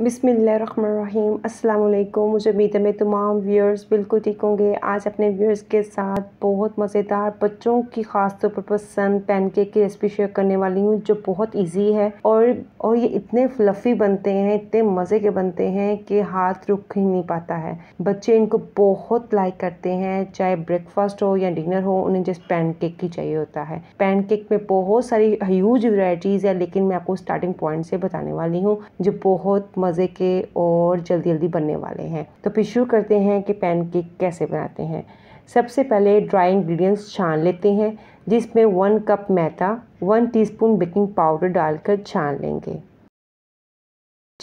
बिस्मिल्लाहिर्रहमानिर्रहीम। अस्सलाम वालेकुम। मुझे उम्मीद है मेरे तमाम व्यूअर्स बिल्कुल ठीक होंगे। आज अपने व्यूअर्स के साथ बहुत मज़ेदार बच्चों की ख़ास तौर पर पसंद पैनकेक की रेसिपी शेयर करने वाली हूँ, जो बहुत इजी है और ये इतने फ्लफ़ी बनते हैं, इतने मज़े के बनते हैं कि हाथ रुक ही नहीं पाता है। बच्चे इनको बहुत लाइक करते हैं, चाहे ब्रेकफास्ट हो या डिनर हो, उन्हें जस्ट पैनकेक ही चाहिए होता है। पैनकेक में बहुत सारी ह्यूज वैरायटीज़ है, लेकिन मैं आपको स्टार्टिंग पॉइंट से बताने वाली हूँ जो बहुत मज़े के और जल्दी जल्दी बनने वाले हैं। तो फिर शुरू करते हैं कि पैनकेक कैसे बनाते हैं। सबसे पहले ड्राई इंग्रेडिएंट्स छान लेते हैं, जिसमें 1 कप मैदा 1 टीस्पून बेकिंग पाउडर डालकर छान लेंगे।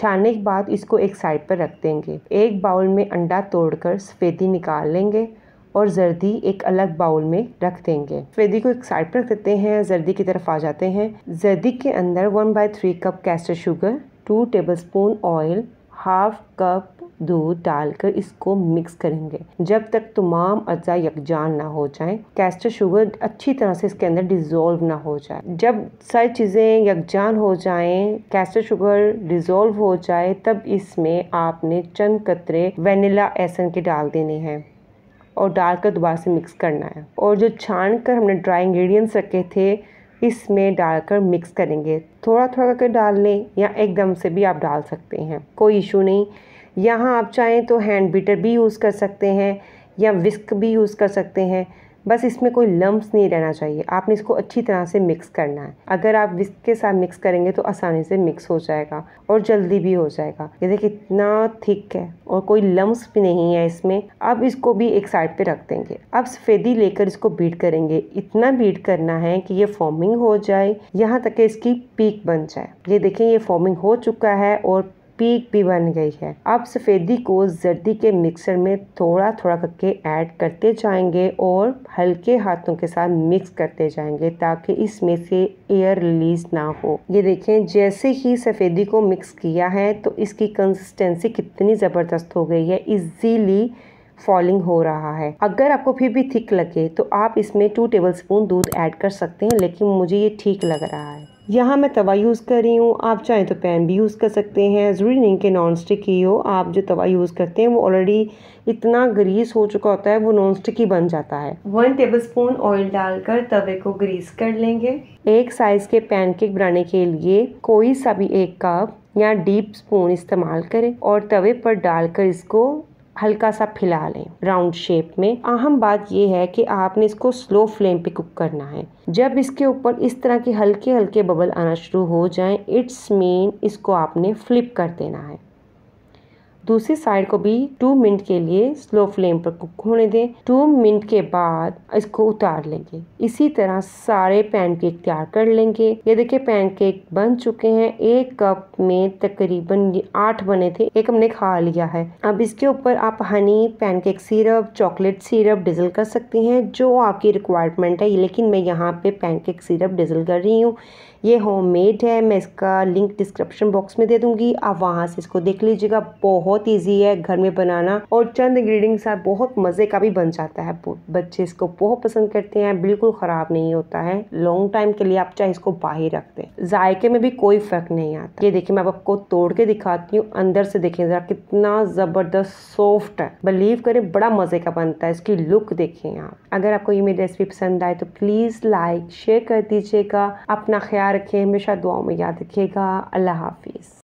छानने के बाद इसको एक साइड पर रख देंगे। एक बाउल में अंडा तोड़कर सफ़ेदी निकाल लेंगे और जर्दी एक अलग बाउल में रख देंगे। सफेदी को एक साइड पर रख देते हैं, जर्दी की तरफ आ जाते हैं। जर्दी के अंदर 1/3 cup caster sugar, 2 tablespoon oil, 1/2 cup दूध डालकर इसको मिक्स करेंगे जब तक तमाम अज़ा यकजान ना हो जाएं, कैस्टर शुगर अच्छी तरह से इसके अंदर डिज़ोल्व ना हो जाए। जब सारी चीज़ें यकजान हो जाएं, कैस्टर शुगर डिज़ोल्व हो जाए, तब इसमें आपने चंद कतरे वनीला एसेंस के डाल देने हैं और डालकर दोबारा से मिक्स करना है। और जो छान कर हमने ड्राई इंग्रेडिएंट्स रखे थे इसमें डालकर मिक्स करेंगे। थोड़ा थोड़ा करके डाल लें या एकदम से भी आप डाल सकते हैं, कोई इशू नहीं। यहाँ आप चाहें तो हैंड बीटर भी यूज़ कर सकते हैं या विस्क भी यूज़ कर सकते हैं। बस इसमें कोई लम्प्स नहीं रहना चाहिए, आपने इसको अच्छी तरह से मिक्स करना है। अगर आप विस्क के साथ मिक्स करेंगे तो आसानी से मिक्स हो जाएगा और जल्दी भी हो जाएगा। ये देखिए इतना थिक है और कोई लम्प्स भी नहीं है इसमें। अब इसको भी एक साइड पे रख देंगे। अब सफ़ेदी लेकर इसको बीट करेंगे। इतना बीट करना है कि ये फॉर्मिंग हो जाए, यहाँ तक कि इसकी पीक बन जाए। ये देखें ये फॉर्मिंग हो चुका है और पीक भी बन गई है। अब सफ़ेदी को जर्दी के मिक्सर में थोड़ा थोड़ा करके ऐड करते जाएंगे और हल्के हाथों के साथ मिक्स करते जाएंगे ताकि इसमें से एयर रिलीज ना हो। ये देखें जैसे ही सफ़ेदी को मिक्स किया है तो इसकी कंसिस्टेंसी कितनी ज़बरदस्त हो गई है, इजीली फॉलिंग हो रहा है। अगर आपको फिर भी थिक लगे तो आप इसमें 2 टेबलस्पून दूध ऐड कर सकते हैं, लेकिन मुझे ये ठीक लग रहा है। यहाँ मैं तवा यूज़ कर रही हूँ, आप चाहें तो पैन भी यूज़ कर सकते हैं। ज़रूरी नहीं कि नॉन स्टिक ही हो। आप जो तवा यूज़ करते हैं वो ऑलरेडी इतना ग्रीस हो चुका होता है, वो नॉन स्टिक ही बन जाता है। 1 टेबलस्पून ऑयल डालकर तवे को ग्रीस कर लेंगे। एक साइज़ के पैनकेक बनाने के लिए कोई सा भी 1 कप या डीप स्पून इस्तेमाल करें और तवे पर डालकर इसको हल्का सा फैला लें राउंड शेप में। अहम बात यह है कि आपने इसको स्लो फ्लेम पे कुक करना है। जब इसके ऊपर इस तरह के हल्के हल्के बबल आना शुरू हो जाएं, इट्स मीन इसको आपने फ्लिप कर देना है। दूसरी साइड को भी 2 मिनट के लिए स्लो फ्लेम पर कुक होने दें। 2 मिनट के बाद इसको उतार लेंगे। इसी तरह सारे पैनकेक तैयार कर लेंगे। ये देखिए पैनकेक बन चुके हैं। 1 कप में तकरीबन 8 बने थे, एक हमने खा लिया है। अब इसके ऊपर आप honey, pancake syrup, chocolate syrup drizzle कर सकते हैं, जो आपकी रिक्वायरमेंट है। लेकिन मैं यहाँ पे पैनकेक सिरप डिज़ल कर रही हूँ। ये होममेड है। मैं इसका लिंक डिस्क्रिप्शन बॉक्स में दे दूँगी, आप वहाँ से इसको देख लीजिएगा। बहुत ईजी है घर में बनाना और चंद इंग्रेडिएंट्स साथ बहुत मज़े का भी बन जाता है। बच्चे इसको बहुत पसंद करते हैं, बिल्कुल ख़राब नहीं होता है। लॉन्ग टाइम के लिए आप चाहे इसको बाहर रख दें, जायके में भी कोई फ़र्क नहीं आता। ये देखिए मैं आपको तोड़ के दिखाती हूँ, अंदर से देखें ज़रा कितना ज़बरदस्त सॉफ्ट है। बिलीव करें बड़ा मज़े का बनता है, इसकी लुक देखें आप। अगर आपको ये मेरी रेसिपी पसंद आए तो प्लीज़ लाइक शेयर कर दीजिएगा। अपना ख्याल रखें, हमेशा दुआओं में याद रखिएगा। अल्लाह हाफिज़।